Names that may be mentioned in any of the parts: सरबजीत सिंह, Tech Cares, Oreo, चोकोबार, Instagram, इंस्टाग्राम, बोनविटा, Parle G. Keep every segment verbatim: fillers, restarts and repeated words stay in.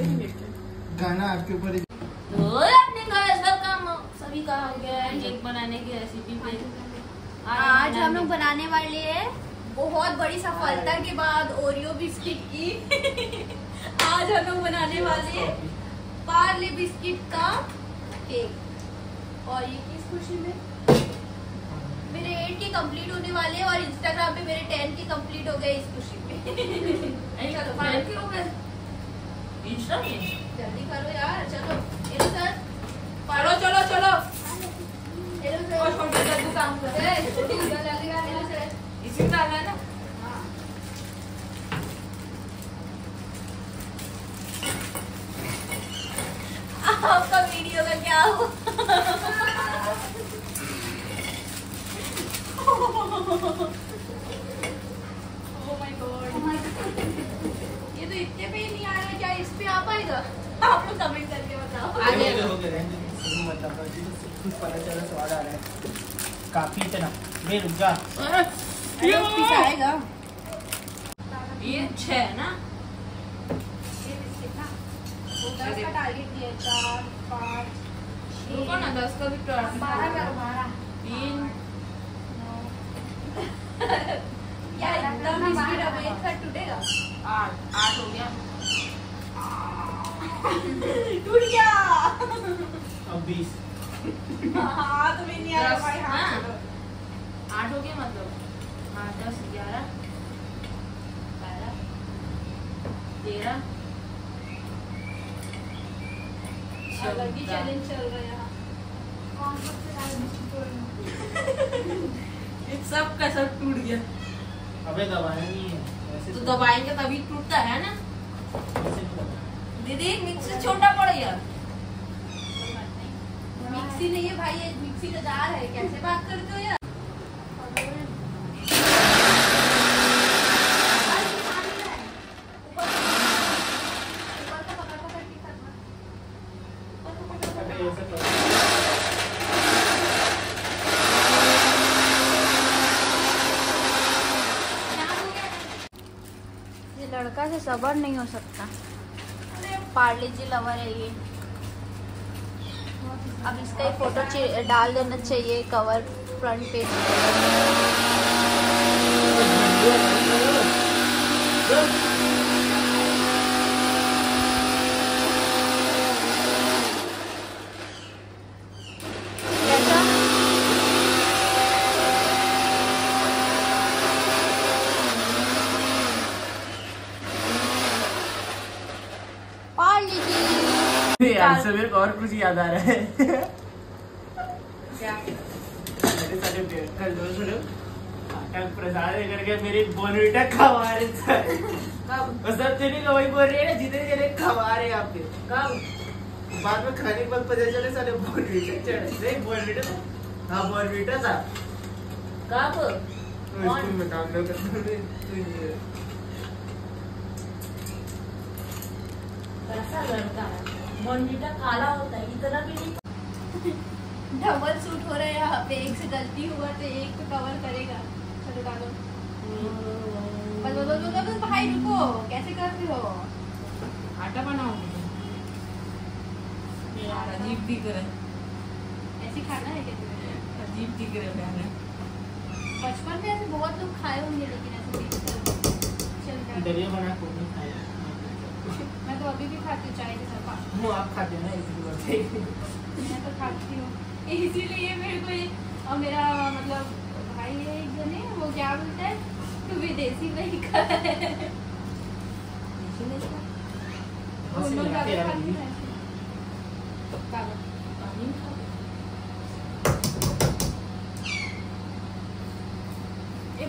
गाना आपके ऊपर। सभी का हो गया है केक बनाने की रेसिपी पे। आज हम लोग बनाने वाले हैं बहुत बड़ी सफलता के बाद ओरियो बिस्किट की आज हम लोग बनाने वाले हैं पार्ले बिस्किट का केक। और ये किस खुशी में मेरे एट के कंप्लीट होने वाले और इंस्टाग्राम पे मेरे टेन के कंप्लीट हो गए इस खुशी में। चलो फाइव के हो गए इंस्टा में, जल्दी करो यार। चलो हेलो सर, चलो चलो चलो हेलो सर। और छोटे लड्डू काम कर रहे हैं, लगेगा हेलो सर इसी का आना ना। हां आपका वीडियो का क्या हुआ? Oh my God. ये तो इतने पे ही नहीं आ रहा, क्या इस पे आ पाएगा? आप लोग कमेंट करके बताओ। आ रहा है काफी इतना मैं रुक जा। ये छह है ना, ये दस का टारगेट दिया है। चार पाँच दस का भी टारगेट, बारह करो बारह तीन यार एकदम स्पीड अब एक साथ टूटेगा। आठ आठ हो गया टूट गया। अब बीस हाथ में नहीं आ रहा भाई। हाथ आठ हो गया मतलब। हाँ दस ग्यारह बारह तेरह अलग ही चैलेंज चल रहा है यहाँ। कौन कौन से सब का सब टूट गया। अबे दबाया नहीं है ऐसे तो, दबाएंगे तभी टूटता है ना। दीदी मिक्सी छोटा पड़ा यार, मिक्सी नहीं है भाई, ये मिक्सी का जार है। कैसे बात करते हो यार। लड़का से सबर नहीं हो सकता, पार्ले जी लवर है ये। अब इसका एक फोटो डाल देना चाहिए कवर फ्रंट पे। मेरे को और कुछ याद आ रहा है क्या? करके मेरी बोनविटा खवा रहे सर। कब? सब चीनी का वही बोल रही है ना, जितने जने खवा रहे आप। कब? बाद में खाने के बाद पता चले सारे बोनविटा चढ़े। बोनविटा था। हाँ बोनविटा था। कब? स्कूल में काम करता। कैसा लड़का है, बॉन्डीटा काला होता है इतना भी नहीं। डबल सूट हो रहा है यहाँ पे, एक से गलती हुआ तो एक तो कवर करेगा। चलो डालो बस बस बस बस भाई रुको, कैसे करते हो? आटा बनाओगे यार, अजीब दिख रहा है। ऐसे खाना है क्या? अजीब दिख रहा है। बचपन में ऐसे बहुत लोग खाए होंगे लेकिन ऐसे दरिया बना को नहीं खाया। मैं तो अभी भी खाती हूँ चाय के साथ। वो आप खाते हैं ना इसीलिए मैं तो खाती हूँ, इसीलिए मेरे को। और मेरा मतलब भाई है एक जने, वो क्या बोलता है तू विदेशी नहीं खा रहे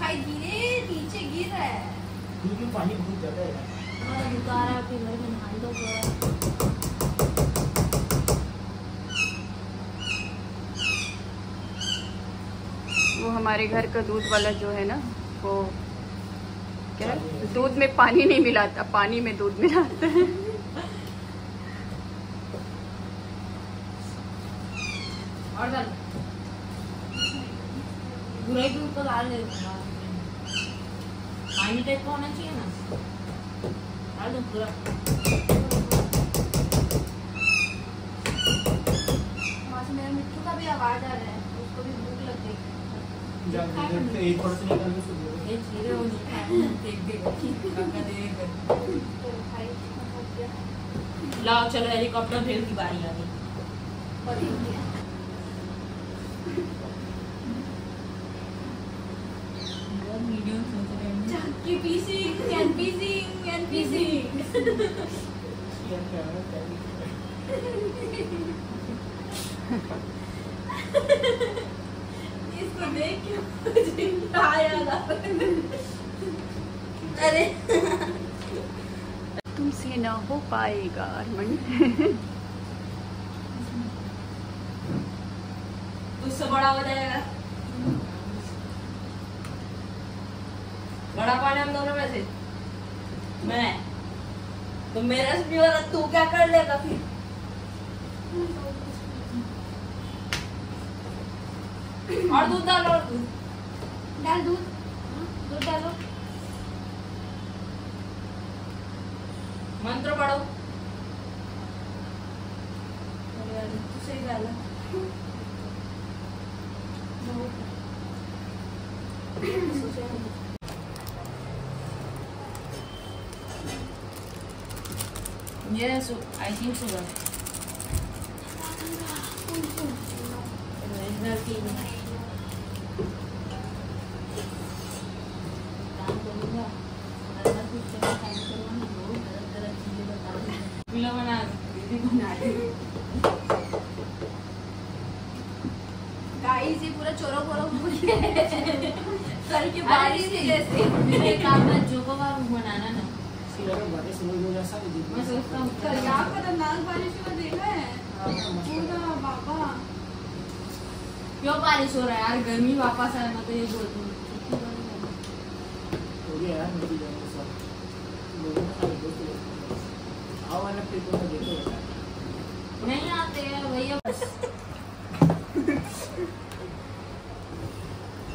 भाई। धीरे नीचे गिर रहा है क्योंकि पानी बहुत ज्यादा है। वो हमारे घर का दूध वाला जो है ना, वो क्या दूध में पानी नहीं मिलाता, पानी में दूध मिलाता है। और बुराई दूध को डाल देना, पानी टाइप होना चाहिए ना। I don't know. लाओ चलो हेलीकॉप्टर भेल की बारी आ गई। इसको देख के आया अरे तुमसे ना हो पाएगा अरमन। उससे बड़ा हो जाएगा, बड़ा पाने हम दोनों में से। मैं तो मेरा भी हो रहा, तू क्या कर लेगा फिर? और दूध डालो, दूध डाल, दूध दूध डालो, मंत्र पढ़ो। तुझे डाला ये आई थिंक सुगर क्यों बारिश हो रहा है यार? गर्मी वापस आ रहा है। मैं तो ये बोलती हूँ हो गया यार, मेरी जान के साथ लोगों का साथ दोस्त लोग आओ ना, फिर को देखो नहीं आते हैं भैया।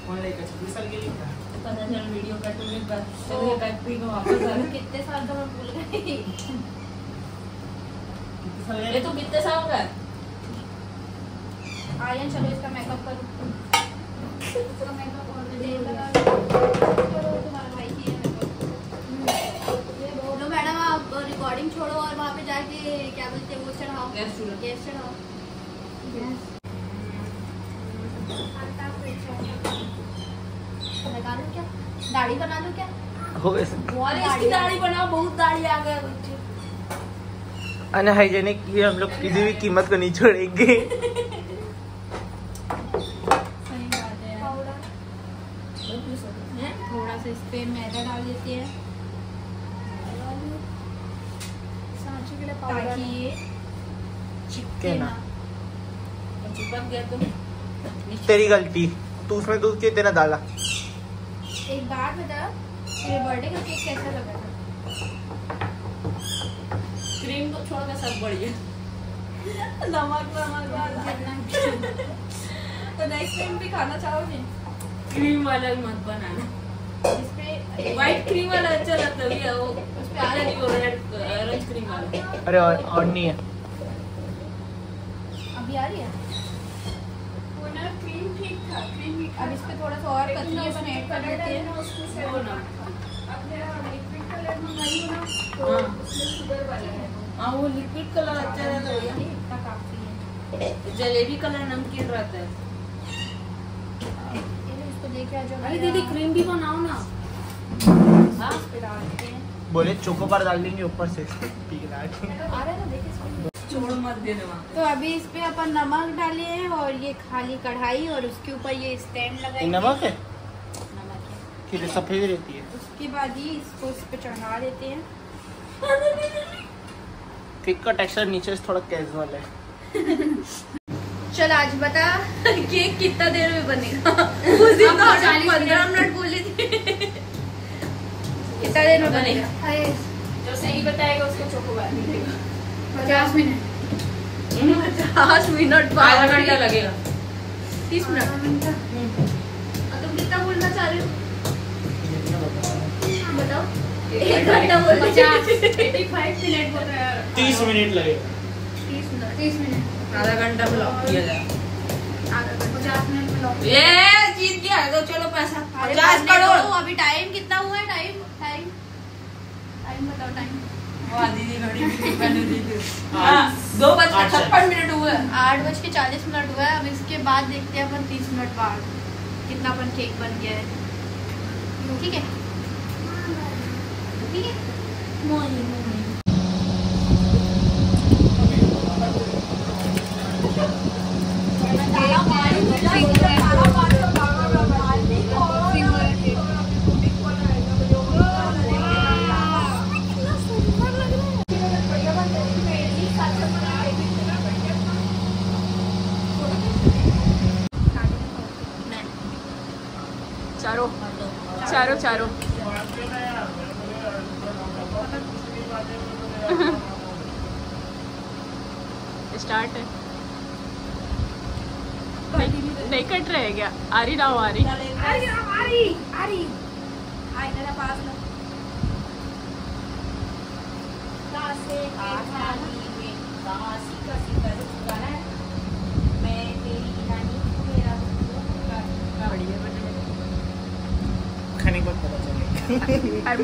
कौन लेकर मिसल के लिए पता चल वीडियो कट होने के बाद चलो बैटरी को वापस आ। कितने साल का मैं भूल गई, ये तो कितने साल का आयन। चलो इसका मेकअप करूँ, इसका मेकअप ऑलरेडी लगा करो तुम्हारा भाई की मेकअप। नो मैडम आप रिकॉर्डिंग छोड़ो और वहाँ पे जाके क्या बोलते हैं वो चढ़ाओ, गैस चूल्हा, गैस चढ़ाओ। लगा लूँ क्या, दाढ़ी बना लूँ क्या? हो गया बहुत इसकी दाढ़ी बनाओ, बहुत दाढ़ी आ गया बच्चे। अनहाइजेनिक ये हम लोग किसी भी कीमत को नहीं छोड़ेंगे। इस पे मैदा डाल देती है सांचे के लिए ताकि ये चिपके ना। चिपक गया तो तेरी गलती, तू उसमें दूध क्यों इतना डाला? एक बार बता तेरे बर्थडे का केक कैसा लगा था? क्रीम को छोड़कर सब बढ़िया, नमक नमक तो नेक्स्ट टाइम भी खाना चाहोगे क्रीम वाला मत बनाना। इस पे व्हाइट क्रीम वाला अच्छा लगता है, वो उस पे आना नहीं हो रहा है ऑरेंज क्रीम वाला। अरे और, और नहीं है अभी आ रही है वो ना क्रीम, ठीक था क्रीम। अब इस पे थोड़ा सा और पतला सा ऐड कर देते हैं ना, उसको से वो ना अपने लिक्विड कलर में नहीं होना तो उसमें शुगर वाला है। हां वो लिक्विड कलर अच्छा रहता है, इतना काफी है। जलेबी कलर नमकीन रहता है। अरे दीदी क्रीम भी बनाओ ना। बोले चोकोबार डाल देंगे ऊपर से। छोड़ो मत देने वाले। तो अभी इस पे अपन नमक डाले हैं और ये खाली कढ़ाई और उसके ऊपर ये स्टैंड लगाएंगे। नमक है, नमक है। सफेद रहती है। उसके बाद ये इसको इस पे चढ़ा देते हैं। केक का टेक्सचर नीचे से थोड़ा कैजुअल है। चल आज बता केक कितना देर में बनेगा? उस दिन तो पंद्रह मिनट बोली थी। कितना देर में बनेगा? अरे जो सही बताएगा उसको चोकोबार मिलेगा। पचास मिनट पचास मिनट बारह घंटा लगेगा, तीस मिनट। तुम कितना बोलना चाह रहे हो बताओ? एक घंटा बोल, पचास पचासी मिनट बोल रहा है, तीस मिनट लगेगा। तीस मिनट तीस मिनट आधा घंटा ब्लॉक किया जाए, आधा घंटा पचास मिनट ब्लॉक। जीत गया तो चलो पैसा पचास करोड़। अभी टाइम कितना हुआ है? टाइम टाइम टाइम बताओ टाइम। वाह दीदी घड़ी मैंने दी थी। हां दो बजकर छप्पन मिनट हुए, आठ बज के चालीस मिनट हुआ है। अब इसके बाद देखते हैं अपन तीस मिनट बाद कितना अपन केक बन गया है। ठीक है ठीक है मोनी मोनी चारों चारों चारों स्टार्ट है। नहीं कट रहे क्या? आ रही ना आ रही आ रही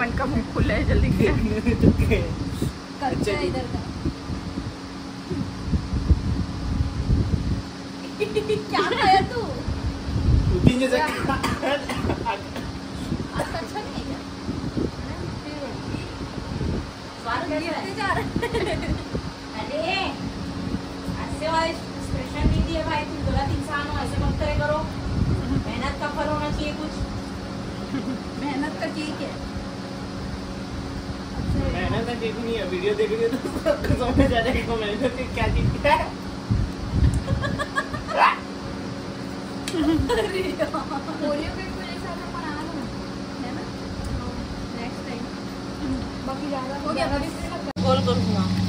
मन का मुंह खुला है जल्दी कच्चा इधर का क्या खाया तू? तीन जैसा अच्छा नहीं है स्वाद लेते जा रहे। अरे ऐसे वाले एक्सप्रेशन नहीं दिए भाई, तुम गलत इंसान हो, ऐसे मत करो। मेहनत का फल होना चाहिए कुछ। मेहनत का केक है, मेहनत का केक नहीं है। वीडियो देख रही हो तो सबको समझ आ जाएगा कि मेहनत का केक क्या चीज है। अरे ओरियो केक मेरे साथ में बना लो है ना नेक्स्ट टाइम। बाकी ज्यादा हो गया, अभी से मत गोल गोल घुमा।